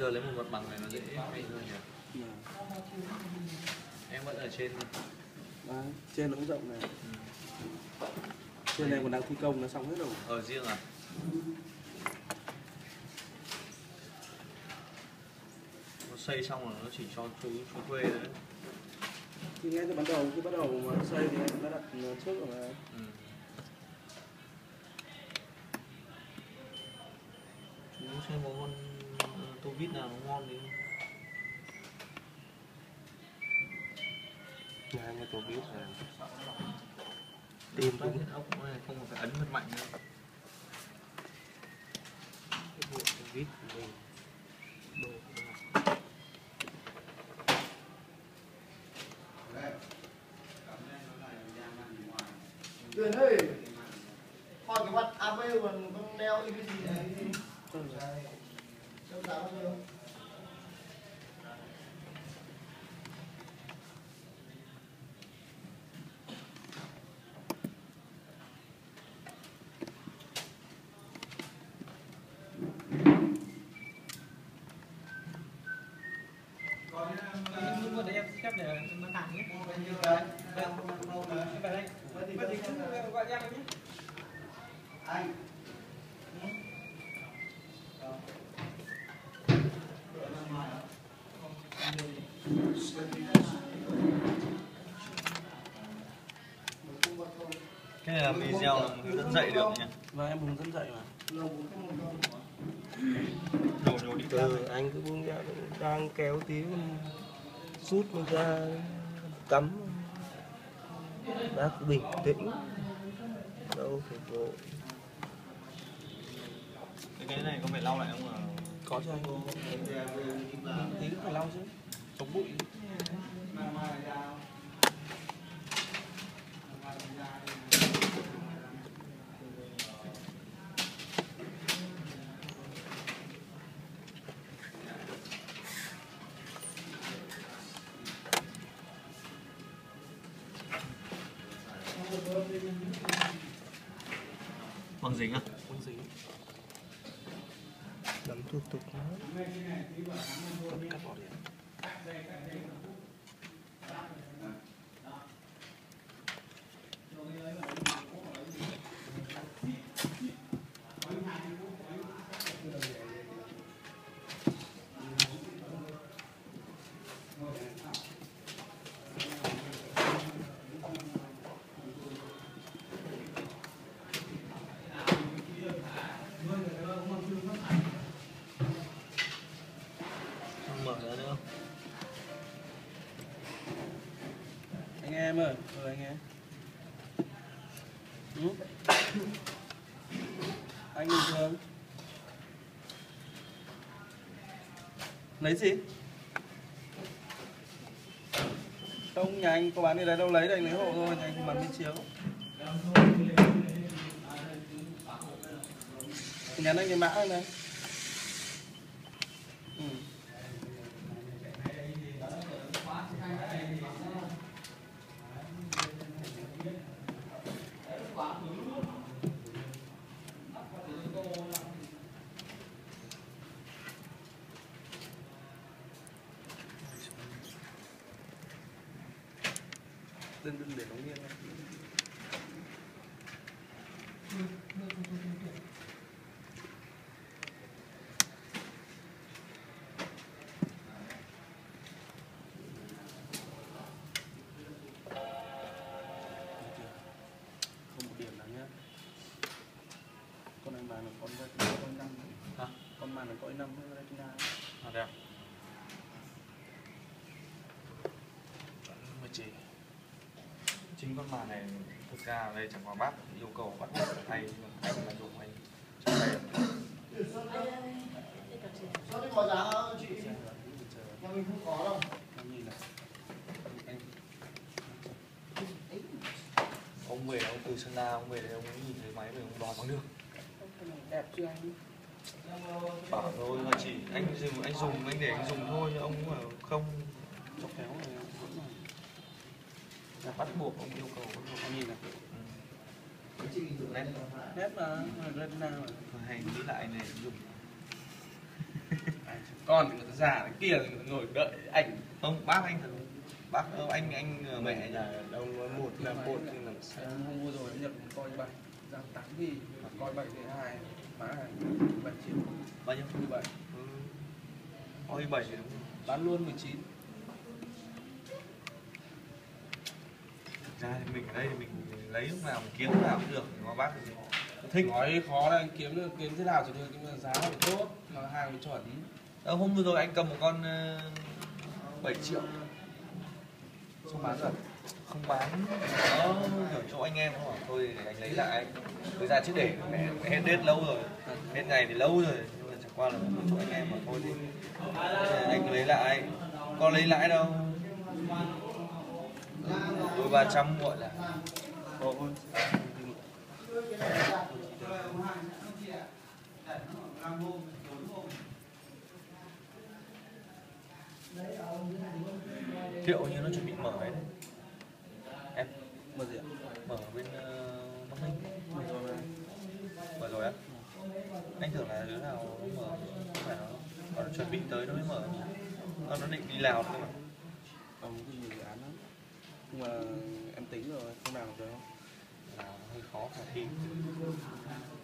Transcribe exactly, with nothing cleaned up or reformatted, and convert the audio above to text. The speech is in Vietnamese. Giờ lấy một mặt bằng này nó dễ mày hơn nhỉ? Em vẫn ở trên à, trên nó cũng rộng này. Ừ. Trên này còn đang thi công, nó xong hết rồi. Ở riêng à? Nó xây xong rồi nó chỉ cho chú, chú thuê đấy. Thì ngay từ ban đầu, khi bắt đầu mà xây thì em đã đặt trước rồi mà. Ừ. Chú xây một con tô vít nào nó ngon đi. Hai cái tô vít này tìm đúng ốc này không phải ấn rất mạnh nữa. Cái bộ tô vít của mình đồ Tuyền ơi, hỏi cái mặt a vê còn con đeo cái gì này cái gì? Đâu giá bao nhiêu? Cái này là video là hướng dẫn dạy được nhỉ? Và em hướng dẫn dạy mà. Đồ đồ đi từ anh cứ buông ra, đang kéo tí rút nó ra cắm. Bác bình tĩnh. Đâu phải bộ. Cái này có phải lau lại không à? Có cho anh cô. Tí cũng phải lau chứ. Chống bụi. Bằng dính à? Bằng dính. Đấm tục tục nó. Cắt bỏ đi. Em ơi, ừ, anh em. Ừ. Anh bình thường. Lấy gì? Không, nhà anh có bán gì đấy đâu lấy đây, anh lấy hộ thôi, nhà anh không bán miếng chiếu. Nhắn anh cái mã này này. Ừ. Đừng, đừng để nó nghiêng này. Không một điểm nào nhá. Con này mà nó con con năm. Hả? Con mà nó cõi năm với Retina. À đẹp. Mà chị chính con màn này thực ra đây chẳng qua bác yêu cầu bắt buộc phải thay, anh là dùng anh trong đây. Sao có giá không chị? Nhà mình không có đâu. Ông về ông từ Sơn La, ông về đây ông ấy nhìn thấy máy về ông đòi bằng được. Đẹp chưa anh? Bảo thôi mà chị, anh dùng anh dùng anh để anh dùng thôi, ông mà không chọc khéo này. Là bắt buộc ông yêu cầu bắt buộc ông nhìn này. Ừ. Nét nét là lên nào. Hành nghĩ lại này dùng. con thì người ta già cái kia người ta ngồi đợi ảnh. Không, bác anh thật. Bác đâu, anh anh mẹ nhà đâu một là một nhưng là không mua rồi nhập coi bảy giảm tám thì coi bảy thì hai má bảy triệu bao nhiêu bảy coi bảy bán luôn mười chín. Thực ra thì mình đây mình lấy lúc nào mình kiếm nào cũng được mà bác thì thích nói khó là kiếm được kiếm thế nào cho được nhưng mà giá phải tốt mà hàng phải chuẩn. Đâu hôm vừa rồi anh cầm một con bảy triệu không bán rồi, không bán nó ở chỗ anh em không à? Thôi anh lấy lại, tôi ra chứ để mẹ hết hết lâu rồi, hết ngày thì lâu rồi, nhưng mà chẳng qua là ở chỗ anh em mà thôi thì anh lấy lại, có lấy lãi đâu, đôi ba trăm gọi là thôi. Thiệu như nó chuẩn bị mở ấy đấy. Em mở gì ạ? Mở bên uh, Bắc Ninh. Mở rồi. Mở rồi á? Ừ. Anh tưởng là đứa nào nó mở, không phải nó, nó chuẩn bị tới nó mới mở. Nó, nó định đi Lào thôi mà. Không, có nhiều dự án lắm. Nhưng mà em tính rồi, không làm được đâu. Lào hơi khó khả thi.